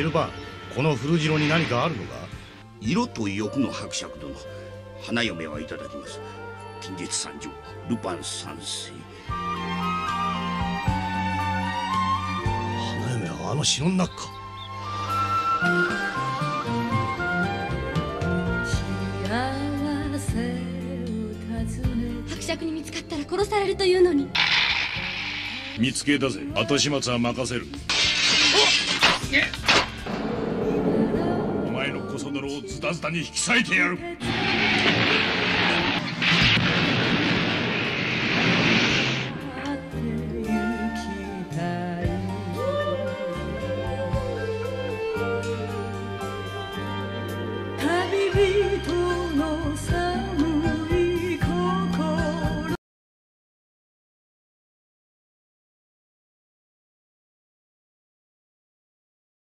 エルバン、この古城に何かあるのか？色と欲の伯爵殿、花嫁はいただきます。近日参上、ルパン三世。花嫁はあの城の中か。幸せを尋ね、伯爵に見つかったら殺されるというのに。見つけたぜ、後始末は任せる。お前の小僧をズタズタに引き裂いてやる。